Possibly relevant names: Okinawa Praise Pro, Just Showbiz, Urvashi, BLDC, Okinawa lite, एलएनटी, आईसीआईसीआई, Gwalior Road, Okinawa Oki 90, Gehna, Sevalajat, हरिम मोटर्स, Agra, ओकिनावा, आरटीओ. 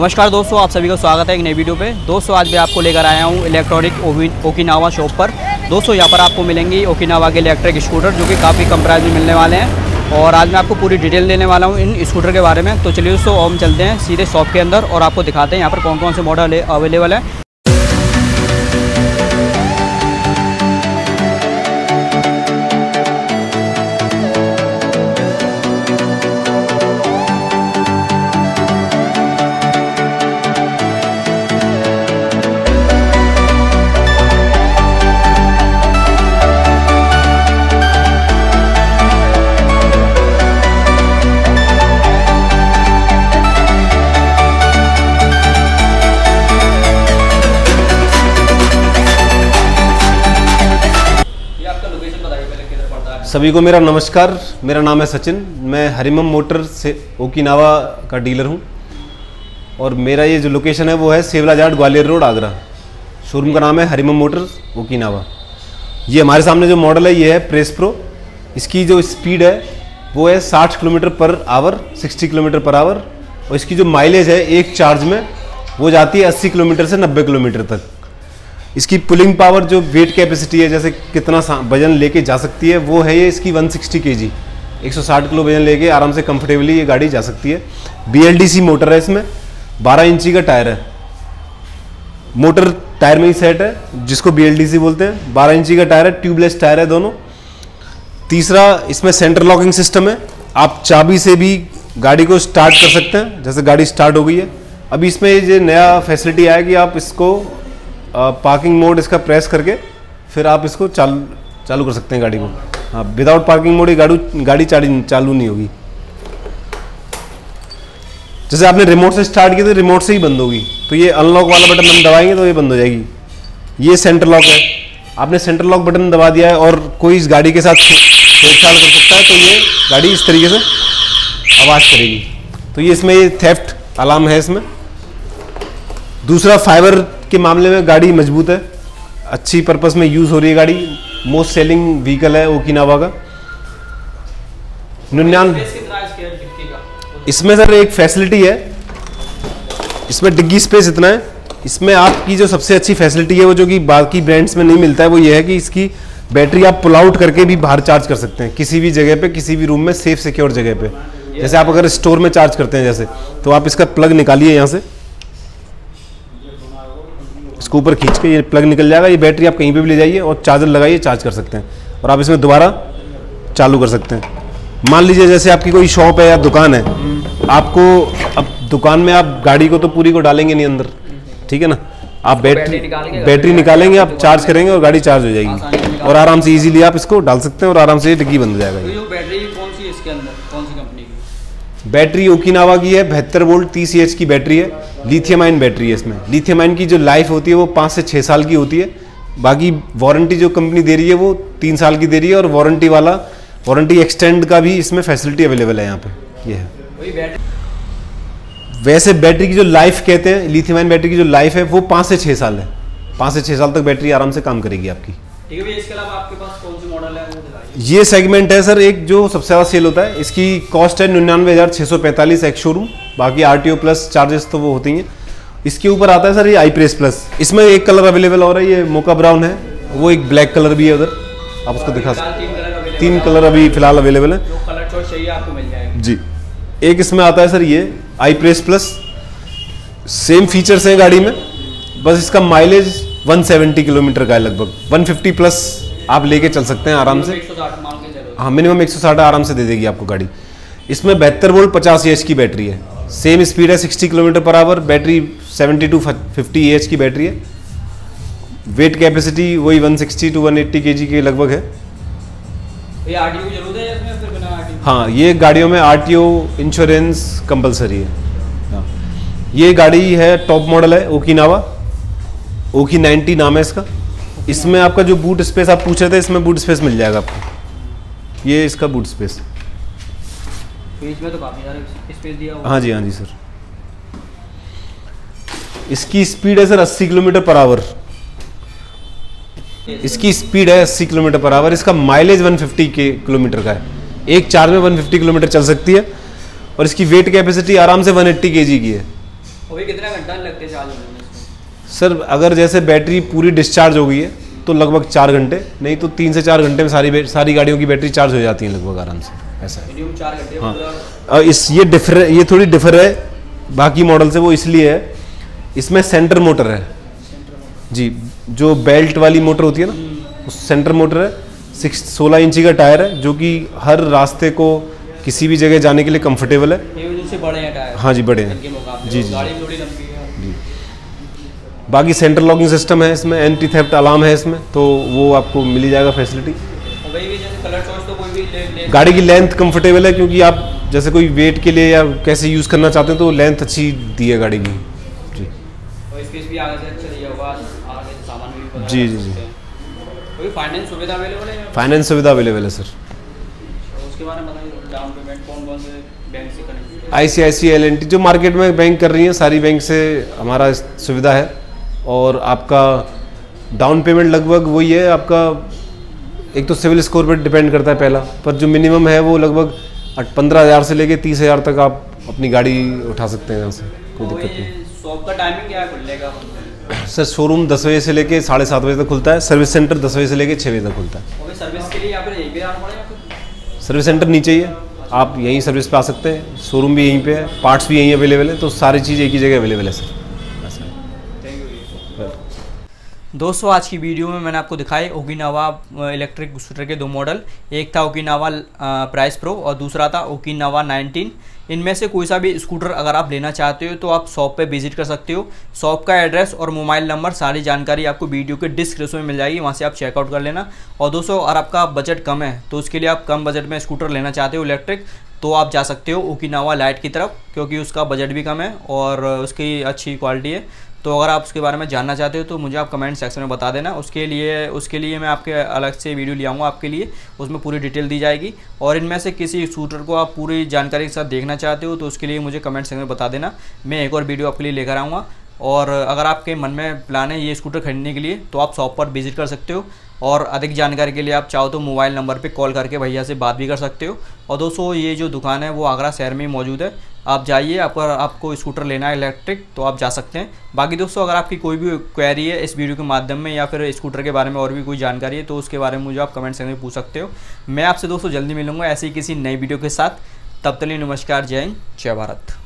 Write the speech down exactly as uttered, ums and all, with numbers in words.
नमस्कार दोस्तों, आप सभी का स्वागत है एक नई वीडियो पे। दोस्तों आज मैं आपको लेकर आया हूँ इलेक्ट्रॉनिक ओकिनावा शॉप पर। दोस्तों यहाँ पर आपको मिलेंगी ओकिनावा के इलेक्ट्रिक स्कूटर जो कि काफ़ी कम प्राइस में मिलने वाले हैं, और आज मैं आपको पूरी डिटेल देने वाला हूँ इन स्कूटर के बारे में। तो चलिए दोस्तों हम चलते हैं सीधे शॉप के अंदर और आपको दिखाते हैं यहाँ पर कौन कौन से मॉडल अवेलेबल है। सभी को मेरा नमस्कार। मेरा नाम है सचिन, मैं हरिम मोटर से ओकिनावा का डीलर हूं, और मेरा ये जो लोकेशन है वो है सेवलाजाट ग्वालियर रोड आगरा। शोरूम का नाम है हरिम मोटर्स ओकिनावा। ये हमारे सामने जो मॉडल है ये है प्रेस प्रो। इसकी जो स्पीड है वो है साठ किलोमीटर पर आवर, साठ किलोमीटर पर आवर, और इसकी जो माइलेज है एक चार्ज में वो जाती है अस्सी किलोमीटर से नब्बे किलोमीटर तक। इसकी पुलिंग पावर जो वेट कैपेसिटी है, जैसे कितना वजन लेके जा सकती है, वो है ये इसकी एक सौ साठ केजी, एक सौ साठ किलो वजन लेके आराम से कंफर्टेबली ये गाड़ी जा सकती है। B L D C motor है, इसमें बारह इंची का टायर है, मोटर टायर में ही सेट है जिसको बी एल डी सी बोलते हैं। बारह इंची का टायर है, ट्यूबलेस टायर है दोनों। तीसरा, इसमें सेंटर लॉकिंग सिस्टम है, आप चाबी से भी गाड़ी को स्टार्ट कर सकते हैं। जैसे गाड़ी स्टार्ट हो गई है, अभी इसमें ये नया फैसिलिटी आया कि आप इसको पार्किंग मोड इसका प्रेस करके फिर आप इसको चालू चालू कर सकते हैं गाड़ी को। हाँ, विदाउट पार्किंग मोड ये गाड़ी गाड़ी चालू नहीं होगी। जैसे आपने रिमोट से स्टार्ट किया तो रिमोट से ही बंद होगी, तो ये अनलॉक वाला बटन हम दबाएंगे तो ये बंद हो जाएगी। ये सेंटर लॉक है, आपने सेंटर लॉक बटन दबा दिया है और कोई इस गाड़ी के साथ छेड़छाड़ कर सकता है तो ये गाड़ी इस तरीके से आवाज़ करेगी। तो ये इसमें ये थेफ्ट अलार्म है इसमें। दूसरा, फाइबर के मामले में गाड़ी मजबूत है, अच्छी पर्पस में यूज़ हो रही है गाड़ी। मोस्ट सेलिंग व्हीकल है ओकिनावा का। निन्यानवे इसमें सर एक फैसिलिटी है, इसमें डिग्गी स्पेस इतना है। इसमें आपकी जो सबसे अच्छी फैसिलिटी है वो जो कि बाकी ब्रांड्स में नहीं मिलता है वो ये है कि इसकी बैटरी आप पुल आउट करके भी बाहर चार्ज कर सकते हैं, किसी भी जगह पे, किसी भी रूम में, सेफ सिक्योर जगह पे। जैसे आप अगर स्टोर में चार्ज करते हैं जैसे, तो आप इसका प्लग निकालिए यहाँ से, इसको ऊपर खींच के ये प्लग निकल जाएगा। ये बैटरी आप कहीं पे भी ले जाइए और चार्जर लगाइए, चार्ज कर सकते हैं, और आप इसमें दोबारा चालू कर सकते हैं। मान लीजिए जैसे आपकी कोई शॉप है या दुकान है, आपको अब दुकान में आप गाड़ी को तो पूरी को डालेंगे नहीं अंदर, ठीक है ना, आप बैटरी बैटरी निकालेंगे, आप चार्ज करेंगे और गाड़ी चार्ज हो जाएगी, और आराम से ईजिली आप इसको डाल सकते हैं और आराम से डिग्गी बंद हो जाएगा। बैटरी ओकिनावा की है, बहत्तर वोल्ट तीस एच की बैटरी है, लिथियम आयन बैटरी है। इसमें लिथियम आयन की जो लाइफ होती है वो पाँच से छः साल की होती है। बाकी वारंटी जो कंपनी दे रही है वो तीन साल की दे रही है, और वारंटी वाला वारंटी एक्सटेंड का भी इसमें फैसिलिटी अवेलेबल है यहाँ पे। ये है वैसे बैटरी की जो लाइफ कहते हैं, लिथियम आयन बैटरी की जो लाइफ है वो पाँच से छः साल है। पाँच से छः साल तक बैटरी आराम से काम करेगी आपकी। ठीक है, इसके अलावा आपके पास कौन से मॉडल है? ये सेगमेंट है सर एक जो सबसे ज़्यादा सेल होता है। इसकी कॉस्ट है निन्यानवे हज़ार छः सौ पैंतालीस एक्स शोरूम, बाकी R T O plus charges तो वो होती हैं। इसके ऊपर आता है सर ये आई प्रेस प्लस। इसमें एक कलर अवेलेबल हो रहा है, ये मोका ब्राउन है, वो एक ब्लैक कलर भी है उधर, आप उसको दिखा सकते। तीन कलर अभी फिलहाल अवेलेबल है, जो कलर चॉइस चाहिए आपको मिल जाएगा जी। एक इसमें आता है सर ये I press plus, same features हैं गाड़ी में, बस इसका माइलेज एक सौ सत्तर किलोमीटर का है लगभग, एक सौ पचास प्लस आप लेके चल सकते हैं आराम से। हाँ, मिनिमम एक सौ साठ आराम से दे देगी आपको गाड़ी। इसमें बहत्तर वोल्ट पचास ए एच की बैटरी है, सेम स्पीड है साठ किलोमीटर पर आवर, बैटरी बहत्तर सौ पचास ए एच की बैटरी है, वेट कैपेसिटी वही एक सौ साठ टू एक सौ अस्सी केजी के लगभग है। ये आरटीओ की जरूरत है या इसमें फिर बिना आरटीओ? हाँ, ये गाड़ियों में आरटीओ इंश्योरेंस कंपलसरी है। ये गाड़ी है टॉप मॉडल है ओकिनावा, ओकी नाइन्टी नाम है इसका। इसमें आपका जो बूट स्पेस आप पूछ रहे थे, इसमें बूट स्पेस मिल जाएगा आपको। ये इसका बूट स्पेस में तो काफी सारा स्पेस दिया हुआ। हाँ जी, हाँ जी सर। इसकी स्पीड है सर अस्सी किलोमीटर पर आवर, इसकी स्पीड है अस्सी किलोमीटर पर आवर। इसका माइलेज एक सौ पचास के किलोमीटर का है, एक चार्ज में एक सौ पचास किलोमीटर चल सकती है, और इसकी वेट कैपेसिटी आराम से एक सौ अस्सी केजी की है। अभी कितना घंटा लगते चार्ज होने में इसको? सर अगर जैसे बैटरी पूरी डिस्चार्ज हो गई है तो लगभग चार घंटे नहीं तो तीन से चार घंटे में सारी सारी गाड़ियों की बैटरी चार्ज हो जाती है लगभग आराम से, ऐसा है। चार घंटे हाँ। और इस ये डिफर ये थोड़ी डिफर है बाकी मॉडल से, वो इसलिए है इसमें सेंटर मोटर है जी, जो बेल्ट वाली मोटर होती है ना उस सेंटर मोटर है। सिक्स सोलह इंची का टायर है जो कि हर रास्ते को किसी भी जगह जाने के लिए कंफर्टेबल है। ये बड़े हैं टायर। हाँ जी बड़े हैं जी जी, गाड़ी थोड़ी लंबी है जी। बाकी सेंट्रल लॉकिंग सिस्टम है इसमें, एंटी थेफ्ट अलार्म है इसमें, तो वो आपको मिली जाएगा फैसिलिटी। कलर चॉइस तो कोई भी ले, ले। गाड़ी की लेंथ कंफर्टेबल है क्योंकि आप जैसे कोई वेट के लिए या कैसे यूज़ करना चाहते हैं तो लेंथ अच्छी दी है गाड़ी की जी। और स्पेस भी आगे से अच्छा दिया हुआ, आगे से सामान भी जी जी जी। कोई फाइनेंस सुविधा अवेलेबल है? फाइनेंस सुविधा अवेलेबल है सर। उसके बारे में बताइए, डाउन पेमेंट कौन कौन से बैंक से करेंगे? आईसीआईसीआई, एलएनटी जो मार्केट में बैंक कर रही हैं सारी बैंक से हमारा सुविधा है। और आपका डाउन पेमेंट लगभग वही है आपका, एक तो सिविल स्कोर पर डिपेंड करता है पहला, पर जो मिनिमम है वो लगभग पंद्रह हज़ार से लेके तीस हज़ार तक आप अपनी गाड़ी उठा सकते हैं यहाँ से, कोई दिक्कत नहीं। शॉप का टाइमिंग क्या खुलेगा? सर शोरूम दस बजे से लेके साढ़े सात बजे तक खुलता है, सर्विस सेंटर दस बजे से लेके छः बजे तक खुलता है। सर्विस के लिए आपको सर्विस सेंटर नीचे ही है, आप यहीं सर्विस पे आ सकते हैं, शोरूम भी यहीं पे है, पार्ट्स भी यहीं अवेलेबल है, तो सारी चीज़ एक ही जगह अवेलेबल है सर। दोस्तों आज की वीडियो में मैंने आपको दिखाए ओकिनावा इलेक्ट्रिक स्कूटर के दो मॉडल, एक था ओकिनावा प्राइस प्रो और दूसरा था ओकिनावा नाइनटीन। इनमें से कोई सा भी स्कूटर अगर आप लेना चाहते हो तो आप शॉप पे विजिट कर सकते हो। शॉप का एड्रेस और मोबाइल नंबर सारी जानकारी आपको वीडियो के डिस्क्रिप्शन में मिल जाएगी, वहाँ से आप चेकआउट कर लेना। और दोस्तों और आपका बजट कम है तो उसके लिए आप कम बजट में स्कूटर लेना चाहते हो इलेक्ट्रिक, तो आप जा सकते हो ओकिनावा लाइट की तरफ क्योंकि उसका बजट भी कम है और उसकी अच्छी क्वालिटी है। तो अगर आप उसके बारे में जानना चाहते हो तो मुझे आप कमेंट सेक्शन में बता देना, उसके लिए उसके लिए मैं आपके अलग से वीडियो ले आऊँगा आपके लिए, उसमें पूरी डिटेल दी जाएगी। और इनमें से किसी स्कूटर को आप पूरी जानकारी के साथ देखना चाहते हो तो उसके लिए मुझे कमेंट सेक्शन में बता देना, मैं एक और वीडियो आपके लिए लेकर आऊँगा। और अगर आपके मन में प्लान है ये स्कूटर खरीदने के लिए तो आप शॉप पर विजिट कर सकते हो, और अधिक जानकारी के लिए आप चाहो तो मोबाइल नंबर पे कॉल करके भैया से बात भी कर सकते हो। और दोस्तों ये जो दुकान है वो आगरा शहर में मौजूद है, आप जाइए, आपको आपको स्कूटर लेना है इलेक्ट्रिक तो आप जा सकते हैं। बाकी दोस्तों अगर आपकी कोई भी क्वेरी है इस वीडियो के माध्यम में या फिर स्कूटर के बारे में और भी कोई जानकारी है तो उसके बारे में मुझे आप कमेंट सेक्शन में पूछ सकते हो। मैं आपसे दोस्तों जल्दी मिलूँगा ऐसी किसी नई वीडियो के साथ, तब तक के लिए नमस्कार, जय हिंद, जय भारत।